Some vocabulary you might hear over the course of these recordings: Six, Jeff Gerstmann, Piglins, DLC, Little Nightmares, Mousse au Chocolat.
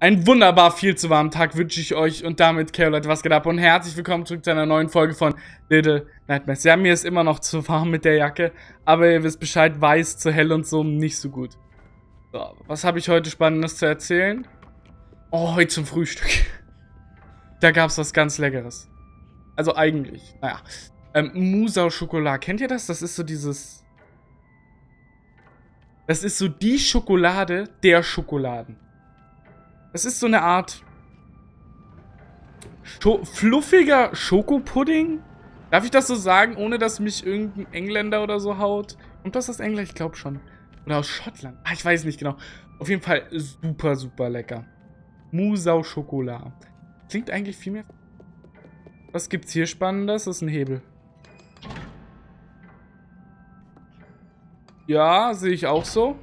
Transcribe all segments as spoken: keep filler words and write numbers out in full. Einen wunderbar viel zu warmen Tag wünsche ich euch und damit, okay, Leute, was geht ab und herzlich willkommen zurück zu einer neuen Folge von Little Nightmares. Ja, mir ist immer noch zu warm mit der Jacke, aber ihr wisst Bescheid, weiß, zu hell und so nicht so gut. So, was habe ich heute Spannendes zu erzählen? Oh, heute zum Frühstück. Da gab es was ganz Leckeres. Also eigentlich, naja. Ähm, Mousse au Chocolat, kennt ihr das? Das ist so dieses... Das ist so die Schokolade der Schokoladen. Es ist so eine Art Scho- fluffiger Schokopudding. Darf ich das so sagen, ohne dass mich irgendein Engländer oder so haut? Kommt das aus England? Ich glaube schon. Oder aus Schottland. Ah, ich weiß nicht genau. Auf jeden Fall super, super lecker. Mousse au Chocolat. Klingt eigentlich viel mehr... Was gibt's hier Spannendes? Das ist ein Hebel. Ja, sehe ich auch so.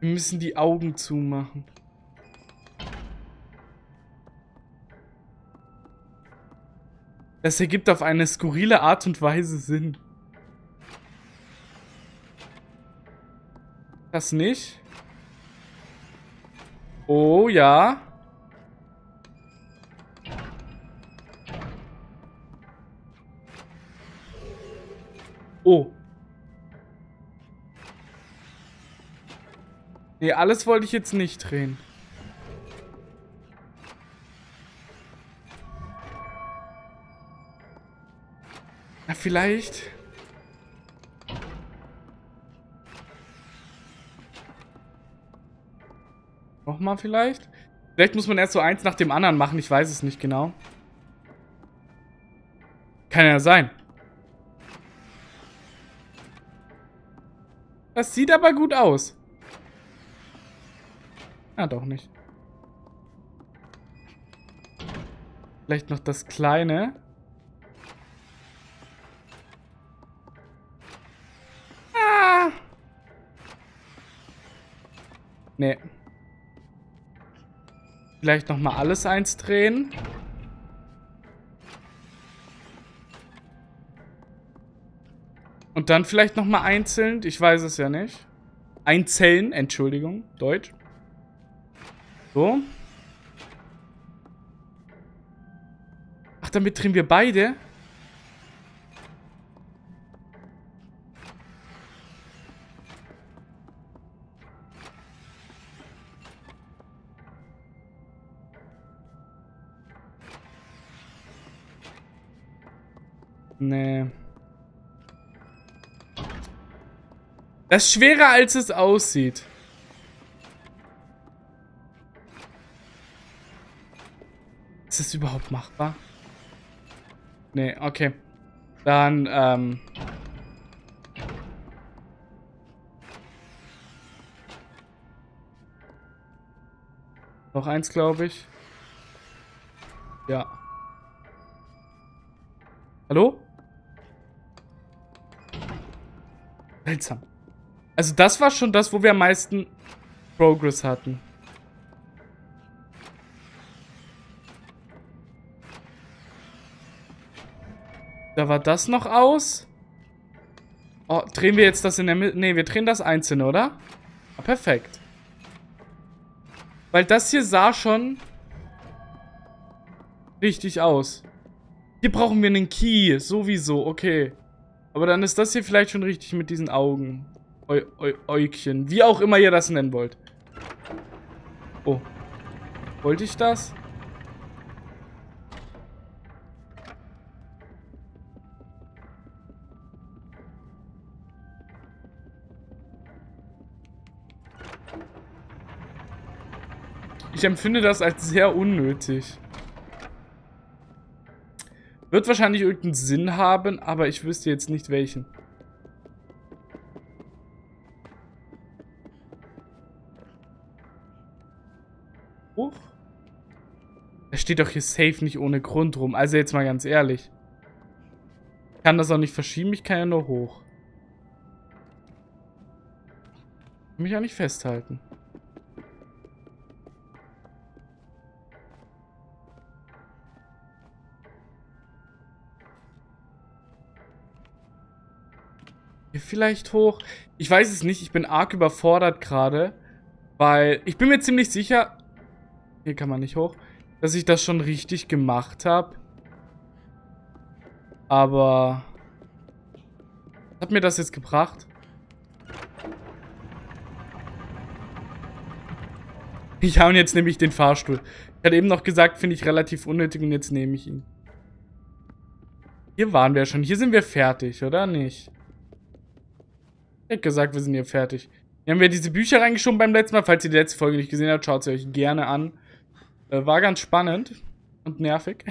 Wir müssen die Augen zumachen. Das ergibt auf eine skurrile Art und Weise Sinn. Das nicht? Oh ja. Oh. Nee, alles wollte ich jetzt nicht drehen. Na, vielleicht... Nochmal vielleicht? Vielleicht muss man erst so eins nach dem anderen machen, ich weiß es nicht genau. Kann ja sein. Das sieht aber gut aus. Ah, doch nicht. Vielleicht noch das Kleine. Ah! Nee. Vielleicht nochmal alles eins drehen. Und dann vielleicht nochmal einzeln. Ich weiß es ja nicht. Einzeln, Entschuldigung, Deutsch. So. Ach, damit drehen wir beide. Nee. Das ist schwerer, als es aussieht. Ist das überhaupt machbar? Nee, okay. Dann, ähm... noch eins, glaube ich. Ja. Hallo? Seltsam. Also das war schon das, wo wir am meisten Progress hatten. Da war das noch aus. Oh, drehen wir jetzt das in der Mitte? Ne, wir drehen das einzeln, oder? Ah, perfekt. Weil das hier sah schon richtig aus. Hier brauchen wir einen Key, sowieso, okay. Aber dann ist das hier vielleicht schon richtig mit diesen Augen. Eu, eu, Äugchen, wie auch immer ihr das nennen wollt. Oh. Wollte ich das? Ich empfinde das als sehr unnötig. Wird wahrscheinlich irgendeinen Sinn haben, aber ich wüsste jetzt nicht welchen. Huch. Er steht doch hier safe nicht ohne Grund rum. Also jetzt mal ganz ehrlich. Ich kann das auch nicht verschieben, ich kann ja nur hoch. Ich kann mich auch nicht festhalten. Vielleicht hoch. Ich weiß es nicht. Ich bin arg überfordert gerade, weil ich bin mir ziemlich sicher, hier kann man nicht hoch, dass ich das schon richtig gemacht habe. Aber was hat mir das jetzt gebracht? Ich habe jetzt nämlich den Fahrstuhl. Ich hatte eben noch gesagt, finde ich relativ unnötig und jetzt nehme ich ihn. Hier waren wir schon. Hier sind wir fertig, oder nicht? Ich hätte gesagt, wir sind hier fertig. Hier haben wir diese Bücher reingeschoben beim letzten Mal. Falls ihr die letzte Folge nicht gesehen habt, schaut sie euch gerne an. Äh, war ganz spannend und nervig.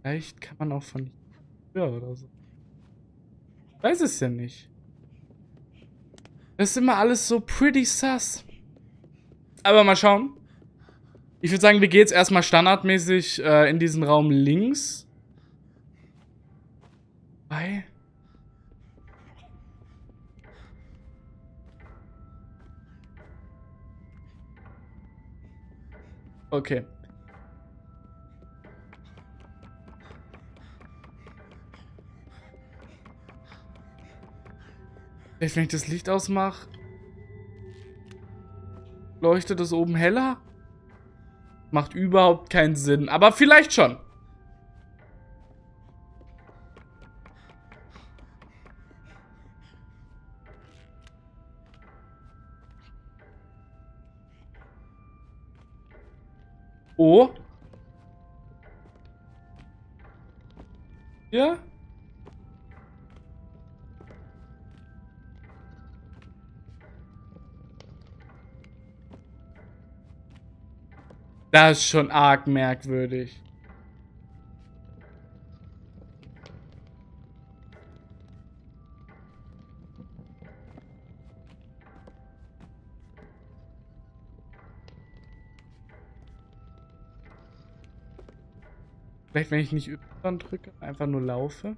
Vielleicht kann man auch von hier oder so. Ich weiß es ja nicht. Das ist immer alles so pretty sus. Aber mal schauen. Ich würde sagen, wir gehen jetzt erstmal standardmäßig äh, in diesen Raum links. Bei... Okay. Vielleicht, wenn ich das Licht ausmache, leuchtet es oben heller? Macht überhaupt keinen Sinn, aber vielleicht schon. Oh. Ja. Das ist schon arg merkwürdig. Vielleicht, wenn ich nicht Y drücke, einfach nur laufe.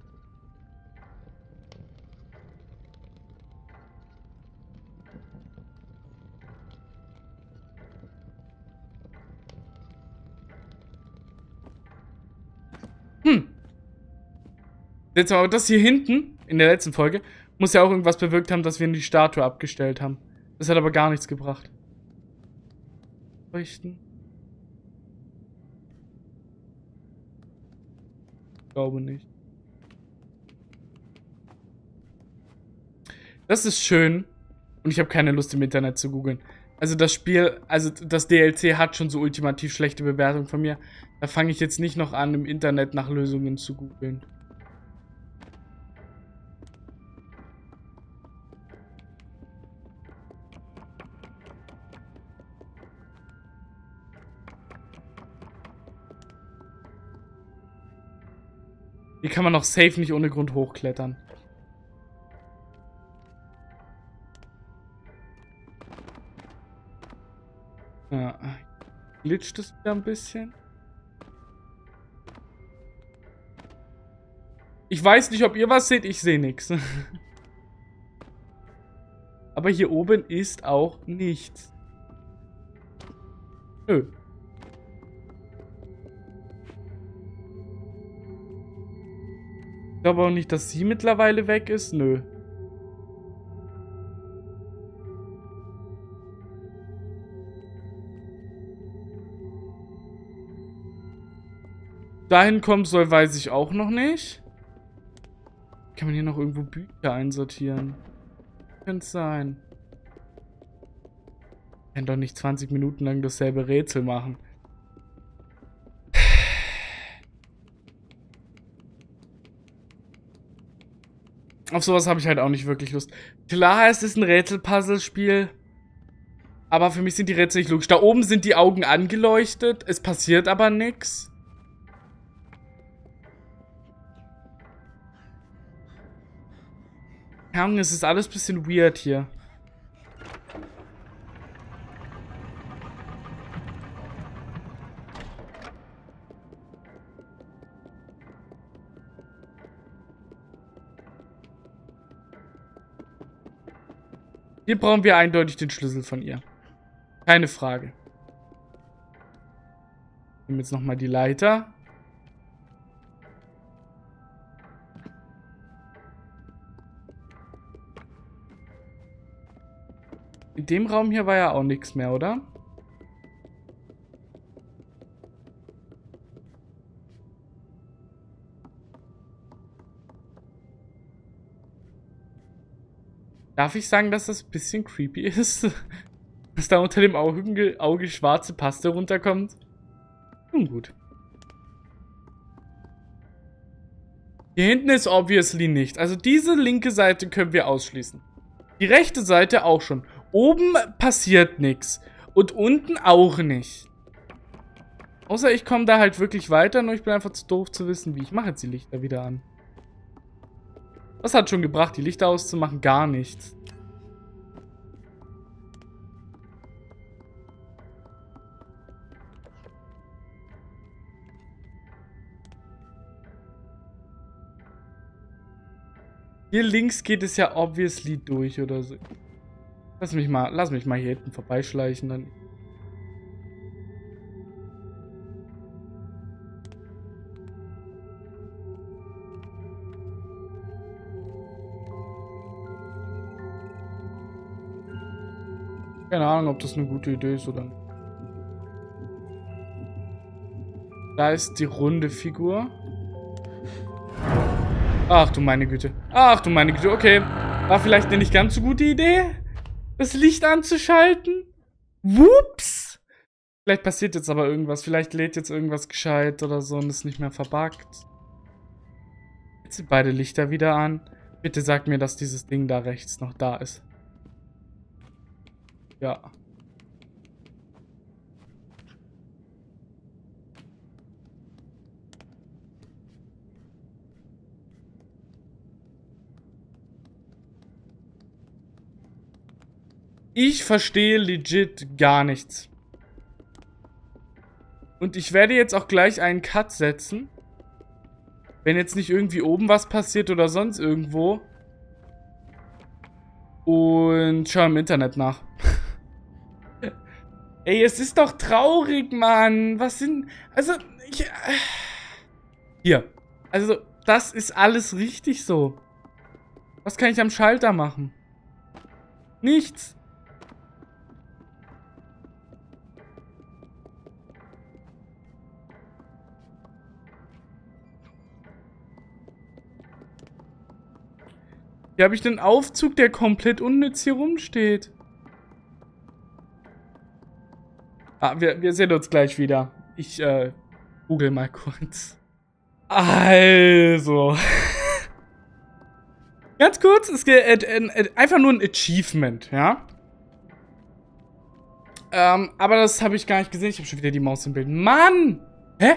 Hm. Jetzt aber das hier hinten, in der letzten Folge, muss ja auch irgendwas bewirkt haben, dass wir die Statue abgestellt haben. Das hat aber gar nichts gebracht. Richten. Ich glaube nicht. Das ist schön. Und ich habe keine Lust, im Internet zu googeln. Also das Spiel, also das D L C hat schon so ultimativ schlechte Bewertungen von mir. Da fange ich jetzt nicht noch an, im Internet nach Lösungen zu googeln. Hier kann man noch safe nicht ohne Grund hochklettern. Ja, glitscht es wieder ein bisschen. Ich weiß nicht, ob ihr was seht, ich sehe nichts. Aber hier oben ist auch nichts. Nö. Ich glaube auch nicht, dass sie mittlerweile weg ist. Nö. Dahin kommen soll, weiß ich auch noch nicht. Kann man hier noch irgendwo Bücher einsortieren? Könnte sein. Ich kann doch nicht zwanzig Minuten lang dasselbe Rätsel machen. Auf sowas habe ich halt auch nicht wirklich Lust. Klar, es ist ein Rätsel-Puzzle-Spiel. Aber für mich sind die Rätsel nicht logisch. Da oben sind die Augen angeleuchtet. Es passiert aber nichts. Es ist alles ein bisschen weird hier. Hier brauchen wir eindeutig den Schlüssel von ihr. Keine Frage. Nehmen jetzt nochmal die Leiter. In dem Raum hier war ja auch nichts mehr, oder? Darf ich sagen, dass das ein bisschen creepy ist? Dass da unter dem Auge, Auge schwarze Paste runterkommt? Nun gut. Hier hinten ist obviously nicht. Also diese linke Seite können wir ausschließen. Die rechte Seite auch schon. Oben passiert nichts. Und unten auch nicht. Außer ich komme da halt wirklich weiter, nur ich bin einfach zu doof zu wissen, wie. Ich mache jetzt die Lichter wieder an. Was hat schon gebracht, die Lichter auszumachen? Gar nichts. Hier links geht es ja obviously durch oder so. Lass mich mal, lass mich mal hier hinten vorbeischleichen, dann. Keine Ahnung, ob das eine gute Idee ist oder nicht. Da ist die runde Figur. Ach du meine Güte. Ach du meine Güte, okay. War vielleicht eine nicht ganz so gute Idee, das Licht anzuschalten. Whoops! Vielleicht passiert jetzt aber irgendwas. Vielleicht lädt jetzt irgendwas gescheit oder so und ist nicht mehr verbuggt. Jetzt sind beide Lichter wieder an. Bitte sag mir, dass dieses Ding da rechts noch da ist. Ja. Ich verstehe legit gar nichts. Und ich werde jetzt auch gleich einen Cut setzen. Wenn jetzt nicht irgendwie oben was passiert oder sonst irgendwo. Und schau im Internet nach. Ey, es ist doch traurig, Mann. Was sind... Also, ich... Hier. Also, das ist alles richtig so. Was kann ich am Schalter machen? Nichts. Hier habe ich den Aufzug, der komplett unnütz hier rumsteht. Ah, wir, wir sehen uns gleich wieder. Ich, äh, google mal kurz. Also. Ganz kurz, es geht äh, äh, einfach nur ein Achievement, ja? Ähm, aber das habe ich gar nicht gesehen. Ich habe schon wieder die Maus im Bild. Mann! Hä?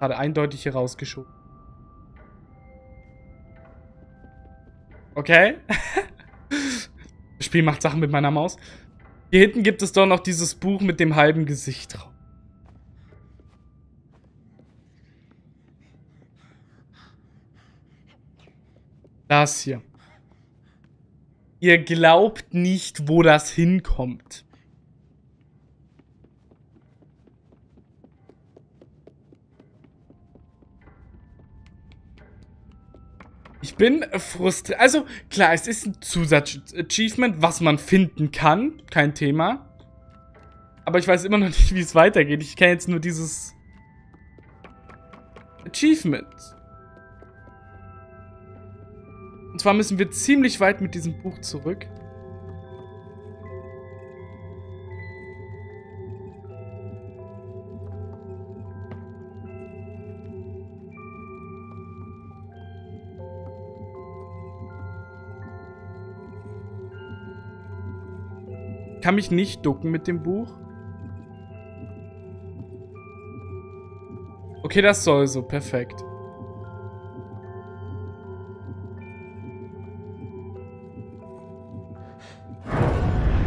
Gerade eindeutig hier rausgeschoben. Okay. Das Spiel macht Sachen mit meiner Maus. Hier hinten gibt es doch noch dieses Buch mit dem halben Gesicht drauf. Das hier. Ihr glaubt nicht, wo das hinkommt. Ich bin frustriert. Also, klar, es ist ein Zusatz-Achievement, was man finden kann. Kein Thema. Aber ich weiß immer noch nicht, wie es weitergeht. Ich kenne jetzt nur dieses Achievement. Und zwar müssen wir ziemlich weit mit diesem Buch zurück. Ich kann mich nicht ducken mit dem Buch. Okay, das soll so. Perfekt.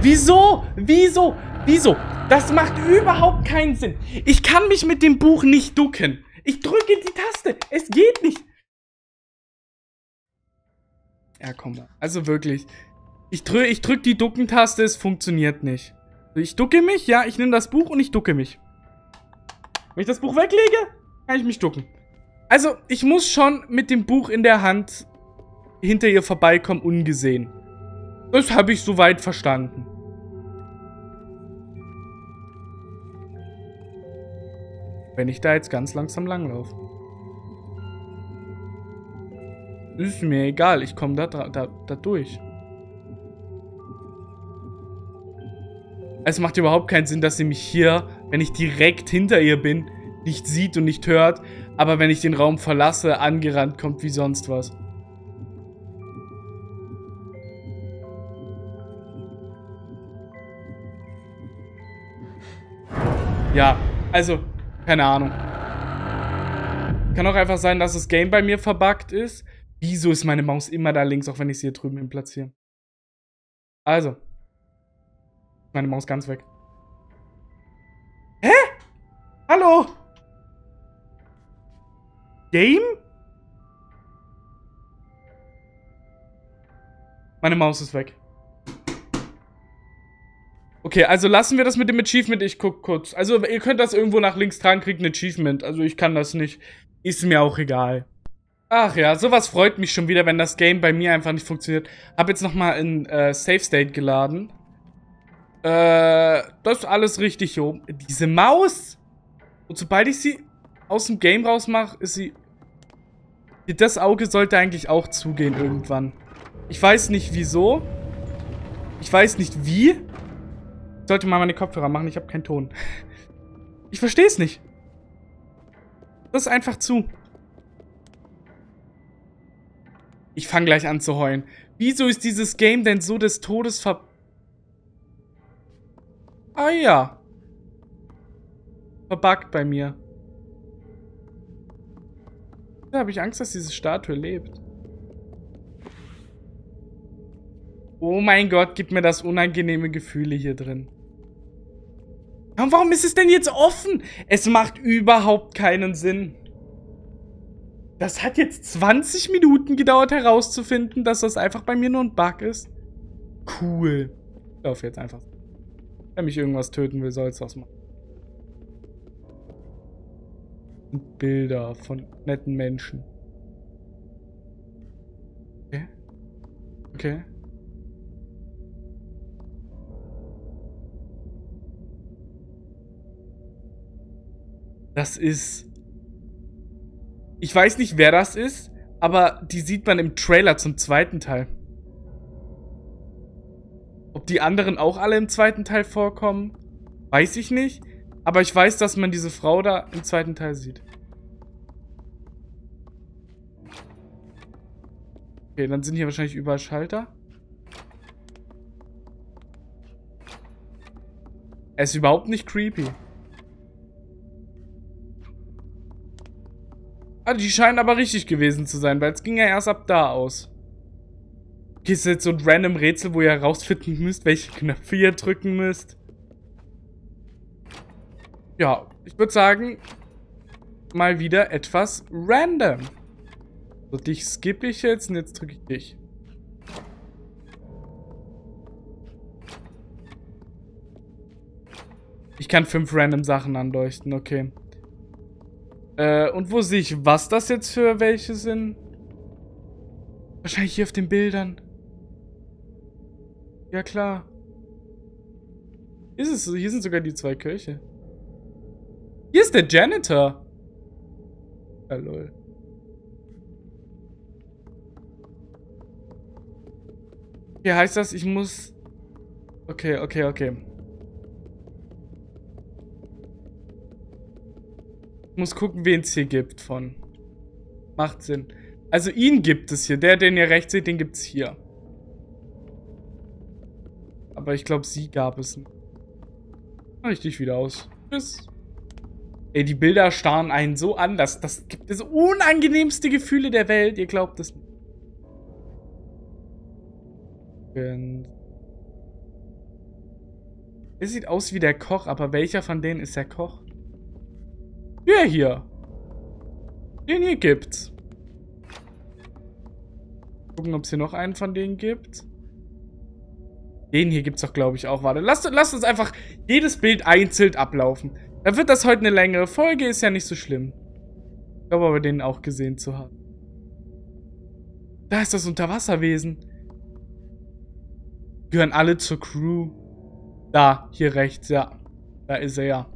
Wieso? Wieso? Wieso? Das macht überhaupt keinen Sinn. Ich kann mich mit dem Buch nicht ducken. Ich drücke die Taste. Es geht nicht. Ja, komm mal. Also wirklich. Ich drück, ich drück die Duckentaste, es funktioniert nicht. Ich ducke mich, ja, ich nehme das Buch und ich ducke mich. Wenn ich das Buch weglege, kann ich mich ducken. Also, ich muss schon mit dem Buch in der Hand hinter ihr vorbeikommen, ungesehen. Das habe ich soweit verstanden. Wenn ich da jetzt ganz langsam langlaufe. Ist mir egal, ich komme da, da, da durch. Es macht überhaupt keinen Sinn, dass sie mich hier, wenn ich direkt hinter ihr bin, nicht sieht und nicht hört, aber wenn ich den Raum verlasse, angerannt kommt wie sonst was. Ja, also, keine Ahnung. Kann auch einfach sein, dass das Game bei mir verbuggt ist. Wieso ist meine Maus immer da links, auch wenn ich sie hier drüben hin platziere? Also. Meine Maus ganz weg. Hä? Hallo? Game? Meine Maus ist weg. Okay, also lassen wir das mit dem Achievement. Ich guck kurz. Also ihr könnt das irgendwo nach links tragen, kriegt ein Achievement. Also ich kann das nicht. Ist mir auch egal. Ach ja, sowas freut mich schon wieder, wenn das Game bei mir einfach nicht funktioniert. Hab jetzt nochmal ein äh, Save State geladen. Äh, das ist alles richtig hier oben. Diese Maus! Und sobald ich sie aus dem Game rausmache, ist sie... Das Auge sollte eigentlich auch zugehen irgendwann. Ich weiß nicht wieso. Ich weiß nicht wie. Ich sollte mal meine Kopfhörer machen, ich habe keinen Ton. Ich verstehe es nicht. Das ist einfach zu. Ich fange gleich an zu heulen. Wieso ist dieses Game denn so des Todes ver... Ah ja. Verbuggt bei mir. Da habe ich Angst, dass diese Statue lebt. Oh mein Gott, gibt mir das unangenehme Gefühle hier drin. Und warum ist es denn jetzt offen? Es macht überhaupt keinen Sinn. Das hat jetzt zwanzig Minuten gedauert herauszufinden, dass das einfach bei mir nur ein Bug ist. Cool. Ich laufe jetzt einfach. Wenn mich irgendwas töten will, soll es was machen. Bilder von netten Menschen. Okay. Okay. Das ist... Ich weiß nicht, wer das ist, aber die sieht man im Trailer zum zweiten Teil. Ob die anderen auch alle im zweiten Teil vorkommen, weiß ich nicht. Aber ich weiß, dass man diese Frau da im zweiten Teil sieht. Okay, dann sind hier wahrscheinlich überall Schalter. Er ist überhaupt nicht creepy. Ah, die scheinen aber richtig gewesen zu sein, weil es ging ja erst ab da aus. Hier ist jetzt so ein random Rätsel, wo ihr herausfinden müsst, welche Knöpfe ihr drücken müsst. Ja, ich würde sagen, mal wieder etwas random. So, dich skippe ich jetzt und jetzt drücke ich dich. Ich kann fünf random Sachen anleuchten, okay. Äh, und wo sehe ich, was das jetzt für welche sind? Wahrscheinlich hier auf den Bildern. Ja, klar. Ist es so? Hier sind sogar die zwei Kirche. Hier ist der Janitor. Ja, lol. Hier heißt das, ich muss... Okay, okay, okay. Ich muss gucken, wen es hier gibt von. Macht Sinn. Also ihn gibt es hier. Der, den ihr rechts seht, den gibt es hier. Aber ich glaube, sie gab es nicht. Mach ich dich wieder aus. Tschüss. Ey, die Bilder starren einen so an, dass das gibt das unangenehmste Gefühle der Welt. Ihr glaubt es nicht. Es sieht aus wie der Koch, aber welcher von denen ist der Koch? Der hier. Den hier gibt's. Gucken, ob es hier noch einen von denen gibt. Den hier gibt es doch, glaube ich, auch. Warte, lasst, lasst uns einfach jedes Bild einzeln ablaufen. Dann wird das heute eine längere Folge, ist ja nicht so schlimm. Ich glaube aber, den auch gesehen zu haben. Da ist das Unterwasserwesen. Gehören alle zur Crew. Da, hier rechts, ja. Da ist er, ja.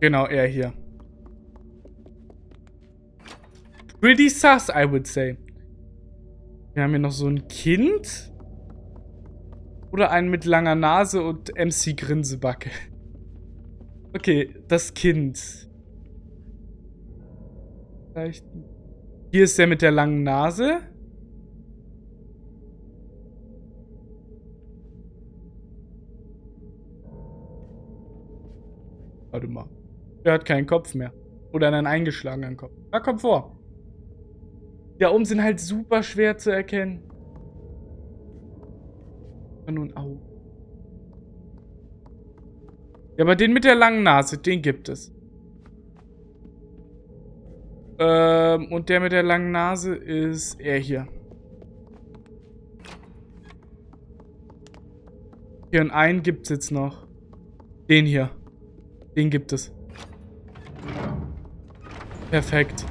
Genau, er hier. Pretty sus, I would say. Wir haben hier noch so ein Kind. Oder einen mit langer Nase und M C Grinsebacke. Okay, das Kind. Vielleicht. Hier ist der mit der langen Nase. Warte mal. Der hat keinen Kopf mehr. Oder einen eingeschlagenen Kopf. Da kommt vor. Die da oben sind halt super schwer zu erkennen. Und nun au. Ja, aber den mit der langen Nase, den gibt es. Ähm, und der mit der langen Nase ist er hier. Hier und einen gibt es jetzt noch. Den hier. Den gibt es. Perfekt.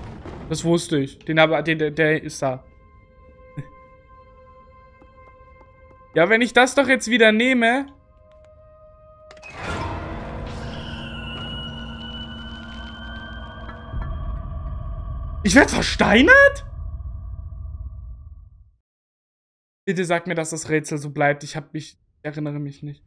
Das wusste ich. Den aber, den, der, der ist da. Ja, wenn ich das doch jetzt wieder nehme. Ich werde versteinert? Bitte sag mir, dass das Rätsel so bleibt. Ich hab mich, ich erinnere mich nicht.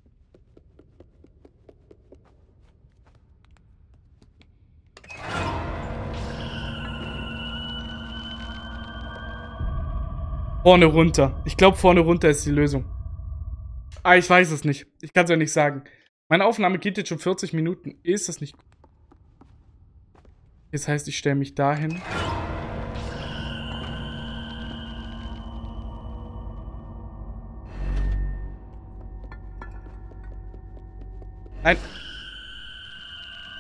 Vorne runter. Ich glaube, vorne runter ist die Lösung. Ah, ich weiß es nicht. Ich kann es ja nicht sagen. Meine Aufnahme geht jetzt schon vierzig Minuten. Ist das nicht gut? Das heißt, ich stelle mich dahin. Nein.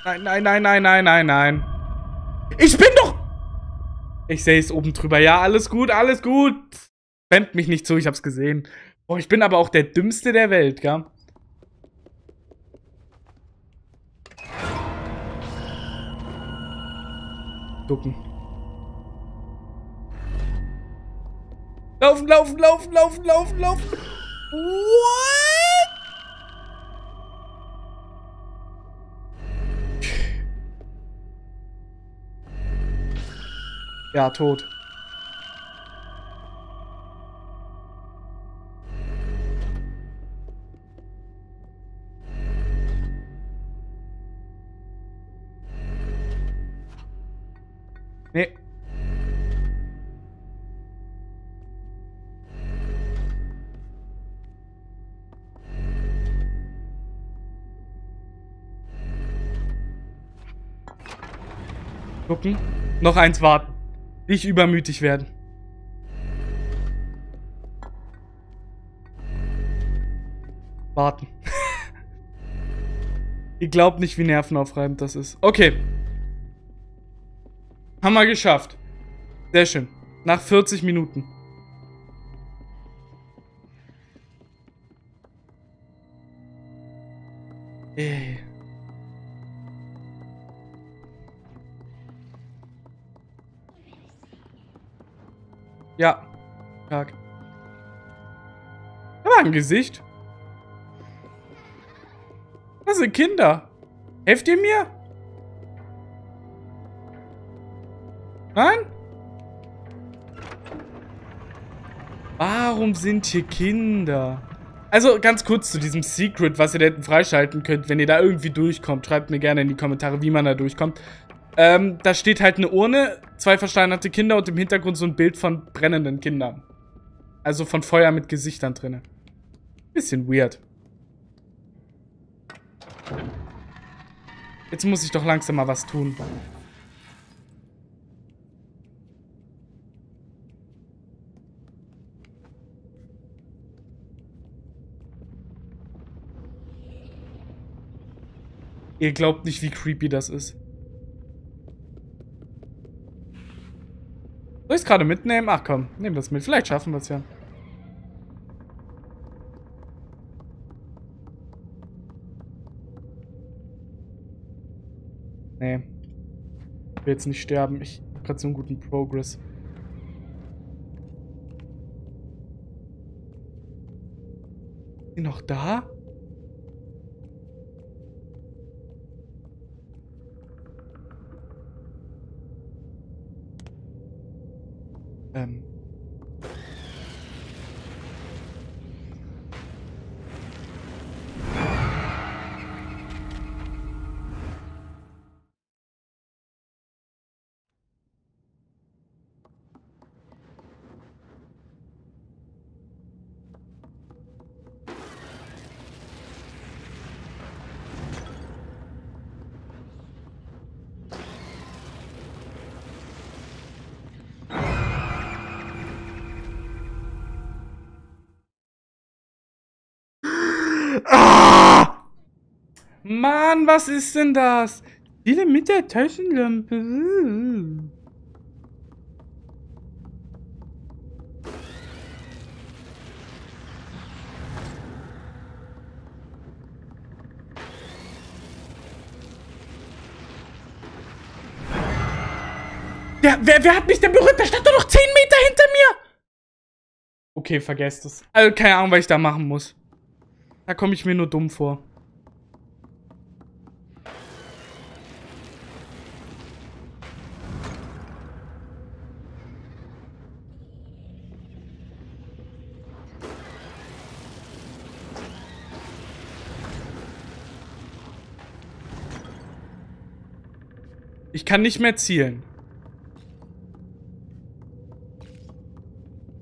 Nein, nein, nein, nein, nein, nein, nein. Ich bin doch... Ich sehe es oben drüber. Ja, alles gut, alles gut. Spammt mich nicht zu, ich hab's gesehen. Boah, ich bin aber auch der Dümmste der Welt, gell? Ducken. Laufen, laufen, laufen, laufen, laufen, laufen. What? Ja, tot. Nee. Gucken. Noch eins warten. Nicht übermütig werden. Warten. Ihr glaubt nicht, wie nervenaufreibend das ist. Okay. Haben wir geschafft. Sehr schön. Nach vierzig Minuten. Ey. Ja. Tag. Da war ein Gesicht. Das sind Kinder. Helft ihr mir? Nein? Warum sind hier Kinder? Also ganz kurz zu diesem Secret, was ihr da hinten freischalten könnt, wenn ihr da irgendwie durchkommt. Schreibt mir gerne in die Kommentare, wie man da durchkommt. Ähm, da steht halt eine Urne, zwei versteinerte Kinder und im Hintergrund so ein Bild von brennenden Kindern. Also von Feuer mit Gesichtern drin. Bisschen weird. Jetzt muss ich doch langsam mal was tun. Ihr glaubt nicht, wie creepy das ist. Soll ich es gerade mitnehmen? Ach komm, nehmen wir es mit. Vielleicht schaffen wir es ja. will jetzt nicht sterben. Ich habe gerade so einen guten Progress. Ist die noch da? Ähm. Ah! Mann, was ist denn das? Spiele mit der Taschenlampe. Der, wer, wer hat mich denn berührt? Da stand doch noch zehn Meter hinter mir! Okay, vergesst es. Also keine Ahnung, was ich da machen muss. Da komme ich mir nur dumm vor. Ich kann nicht mehr zielen.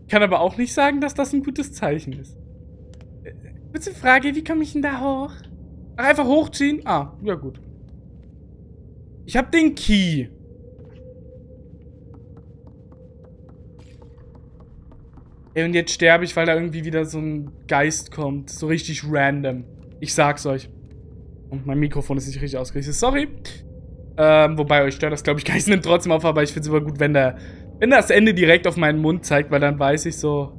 Ich kann aber auch nicht sagen, dass das ein gutes Zeichen ist. Kurze Frage, wie komme ich denn da hoch? Ach, einfach hochziehen? Ah, ja gut. Ich habe den Key. Ey, und jetzt sterbe ich, weil da irgendwie wieder so ein Geist kommt. So richtig random. Ich sag's euch. Und mein Mikrofon ist nicht richtig ausgerichtet. Sorry. Ähm, wobei euch stört das, glaube ich, Geist nimmt trotzdem auf, aber ich find's immer gut, wenn der, wenn das Ende direkt auf meinen Mund zeigt, weil dann weiß ich so...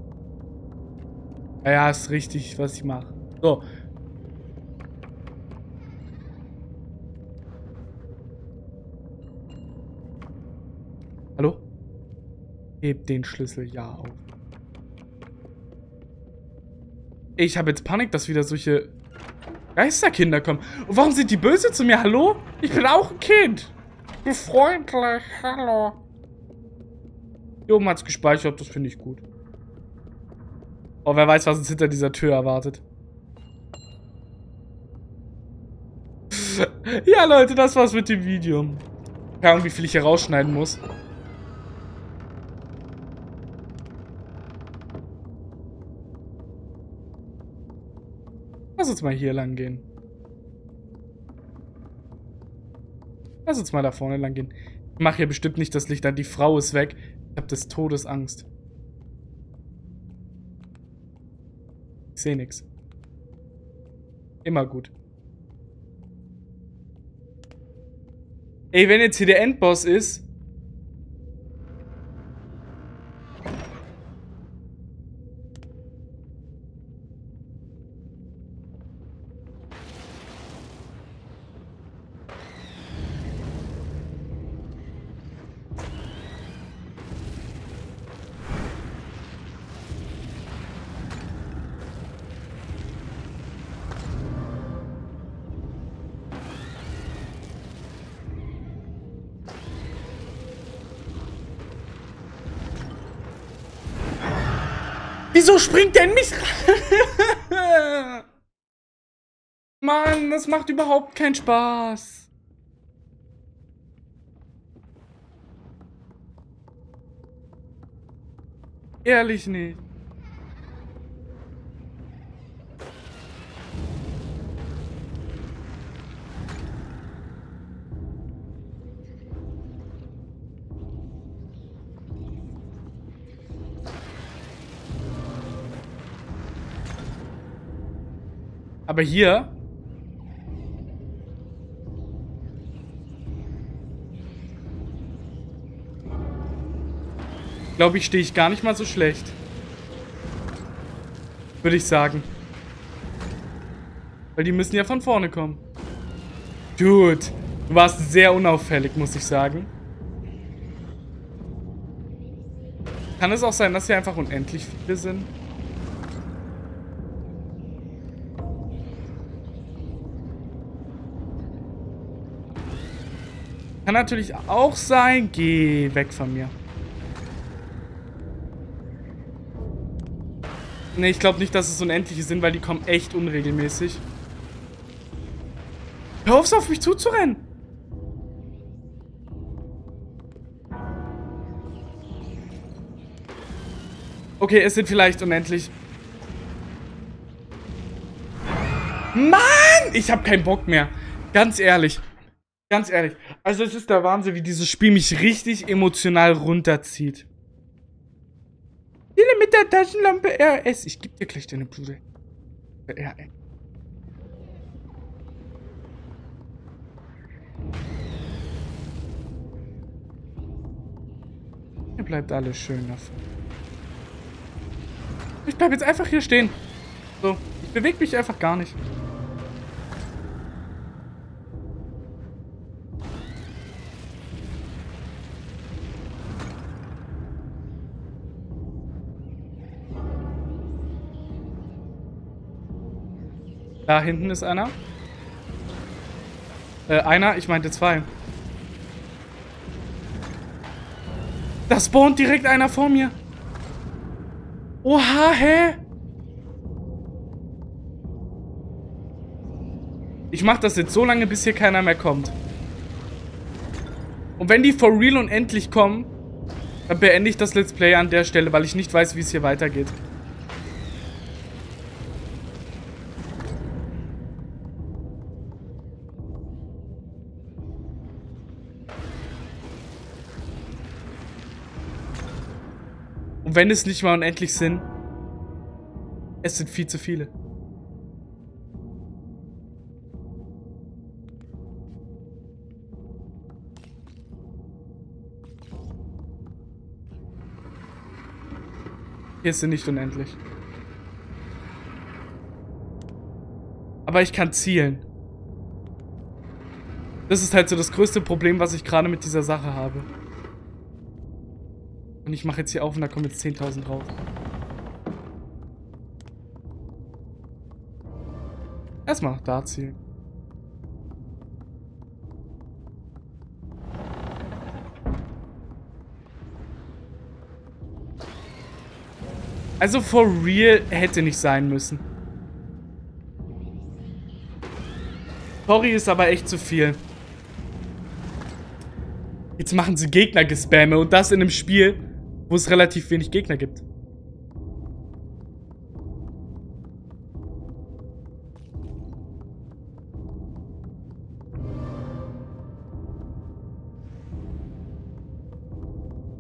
Ja, ist richtig, was ich mache. So. Hallo? Heb den Schlüssel ja auf. Ich habe jetzt Panik, dass wieder solche Geisterkinder kommen. Und warum sind die böse zu mir? Hallo? Ich bin auch ein Kind. Befreundlich. Hallo. Hier oben hat es gespeichert, das finde ich gut. Oh, wer weiß, was uns hinter dieser Tür erwartet. Ja, Leute, das war's mit dem Video. Keine Ahnung, wie viel ich hier rausschneiden muss. Lass uns mal hier lang gehen. Lass uns mal da vorne lang gehen. Ich mache hier bestimmt nicht das Licht an. Die Frau ist weg. Ich habe des Todes Angst. Ich sehe nichts. Immer gut. Ey, wenn jetzt hier der Endboss ist. Wieso springt der in mich rein? Mann, das macht überhaupt keinen Spaß. Ehrlich nicht. Aber hier... glaube ich, stehe ich gar nicht mal so schlecht. Würde ich sagen. Weil die müssen ja von vorne kommen. Dude, du warst sehr unauffällig, muss ich sagen. Kann es auch sein, dass hier einfach unendlich viele sind? Kann natürlich auch sein. Geh weg von mir. Ne, ich glaube nicht, dass es unendliche sind, weil die kommen echt unregelmäßig. Hör auf, auf mich zuzurennen! Okay, es sind vielleicht unendlich. Mann! Ich habe keinen Bock mehr. Ganz ehrlich. Ganz ehrlich. Also es ist der Wahnsinn, wie dieses Spiel mich richtig emotional runterzieht. Viele mit der Taschenlampe R S. Ich geb dir gleich deine Blude. R S. Hier bleibt alles schön davon. Ich bleib jetzt einfach hier stehen. So, ich bewege mich einfach gar nicht. Da hinten ist einer. Äh, einer? Ich meinte zwei. Da spawnt direkt einer vor mir. Oha, hä? Ich mach das jetzt so lange, bis hier keiner mehr kommt. Und wenn die for real unendlich kommen, dann beende ich das Let's Play an der Stelle, weil ich nicht weiß, wie es hier weitergeht. Und wenn es nicht mal unendlich sind, es sind viel zu viele. Hier sind nicht unendlich. Aber ich kann zielen. Das ist halt so das größte Problem, was ich gerade mit dieser Sache habe. Und ich mache jetzt hier auf und da kommen jetzt zehntausend raus. Erstmal da zielen. Also for real hätte nicht sein müssen. Sorry, ist aber echt zu viel. Jetzt machen sie Gegner-Gespamme und das in einem Spiel, wo es relativ wenig Gegner gibt.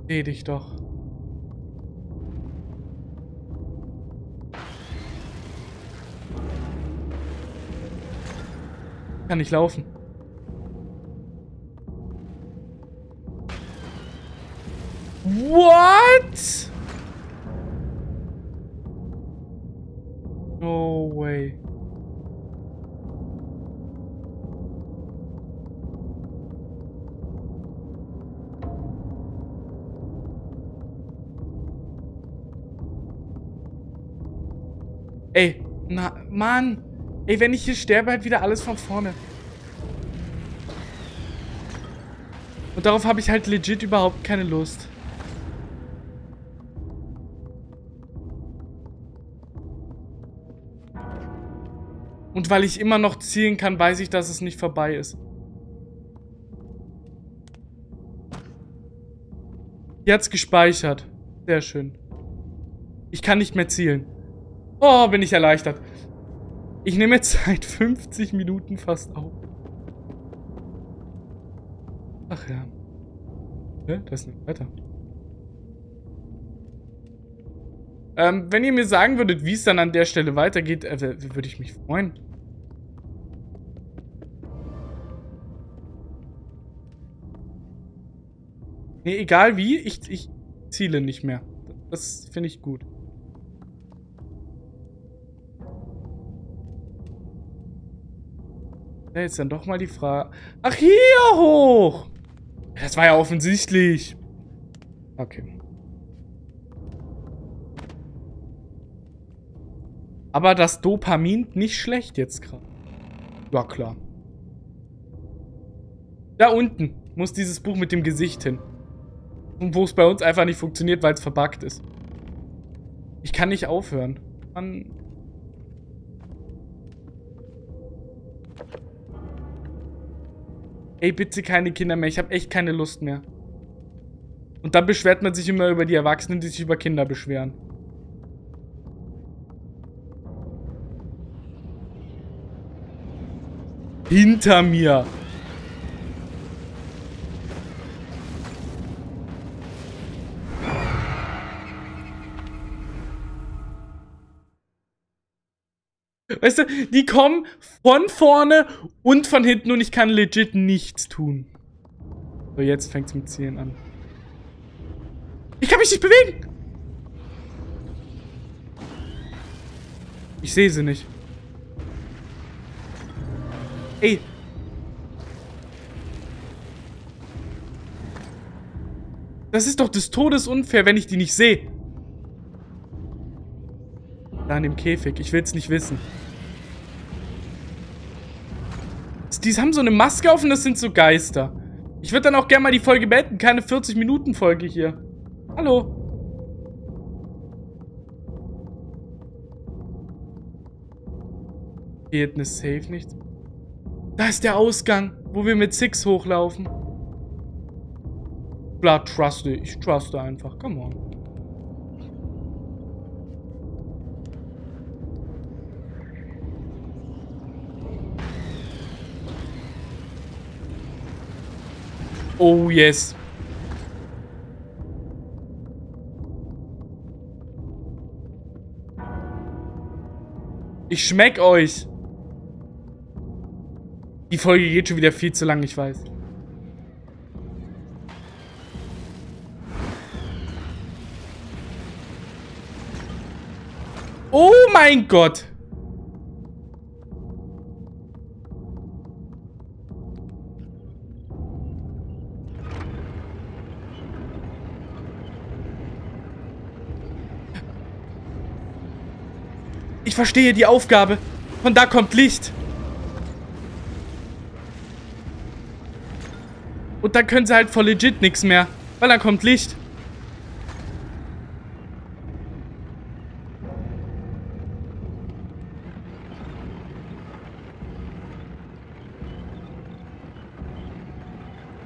Seh dich doch. Kann nicht laufen. What? No way. Ey, na, Mann. Ey, wenn ich hier sterbe, halt wieder alles von vorne. Und darauf habe ich halt legit überhaupt keine Lust. Und weil ich immer noch zielen kann, weiß ich, dass es nicht vorbei ist. Hier hat's gespeichert. Sehr schön. Ich kann nicht mehr zielen. Oh, bin ich erleichtert. Ich nehme jetzt seit fünfzig Minuten fast auf. Ach ja. Ja, da ist nicht weiter. Ähm, wenn ihr mir sagen würdet, wie es dann an der Stelle weitergeht, äh, würde ich mich freuen. Nee, egal wie, ich, ich ziele nicht mehr. Das finde ich gut. Ja, jetzt dann doch mal die Frage... Ach, hier hoch! Das war ja offensichtlich. Okay. Aber das Dopamin nicht schlecht jetzt gerade. Ja, klar. Da unten muss dieses Buch mit dem Gesicht hin. Und wo es bei uns einfach nicht funktioniert, weil es verbuggt ist. Ich kann nicht aufhören. Man Ey, bitte keine Kinder mehr. Ich habe echt keine Lust mehr. Und dann beschwert man sich immer über die Erwachsenen, die sich über Kinder beschweren. Hinter mir. Weißt du, die kommen von vorne und von hinten und ich kann legit nichts tun. So, jetzt fängt es mit Zielen an. Ich kann mich nicht bewegen! Ich sehe sie nicht. Ey. Das ist doch des Todes unfair, wenn ich die nicht sehe. Da in dem Käfig. Ich will es nicht wissen. Die haben so eine Maske auf und das sind so Geister. Ich würde dann auch gerne mal die Folge beenden. Keine vierzig Minuten Folge hier. Hallo. Geht eine Safe nichts. Da ist der Ausgang, wo wir mit Six hochlaufen. Bla, truste. Ich truste einfach. Come on. Oh yes. Ich schmeck euch. Die Folge geht schon wieder viel zu lang, ich weiß. Oh mein Gott. Ich verstehe die Aufgabe. Von da kommt Licht. Und dann können sie halt voll legit nichts mehr. Weil dann kommt Licht.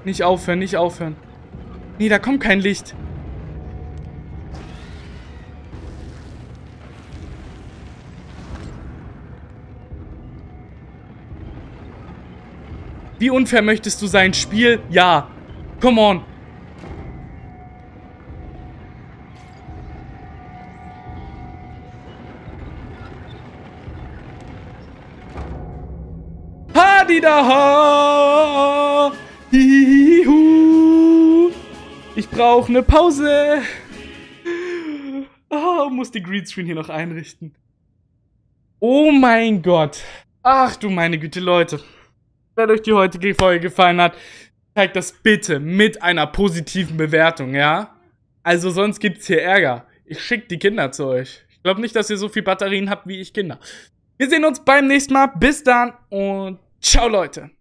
Nicht aufhören, nicht aufhören. Nee, da kommt kein Licht. Wie unfair möchtest du sein? Spiel? Ja. Come on. Hadidaha. Hihihu. Ich brauche eine Pause. Oh, muss die Greenscreen hier noch einrichten. Oh mein Gott. Ach du meine Güte, Leute. Wenn euch die heutige Folge gefallen hat, zeigt das bitte mit einer positiven Bewertung, ja? Also sonst gibt's hier Ärger. Ich schicke die Kinder zu euch. Ich glaube nicht, dass ihr so viel Batterien habt wie ich Kinder. Wir sehen uns beim nächsten Mal. Bis dann und ciao, Leute.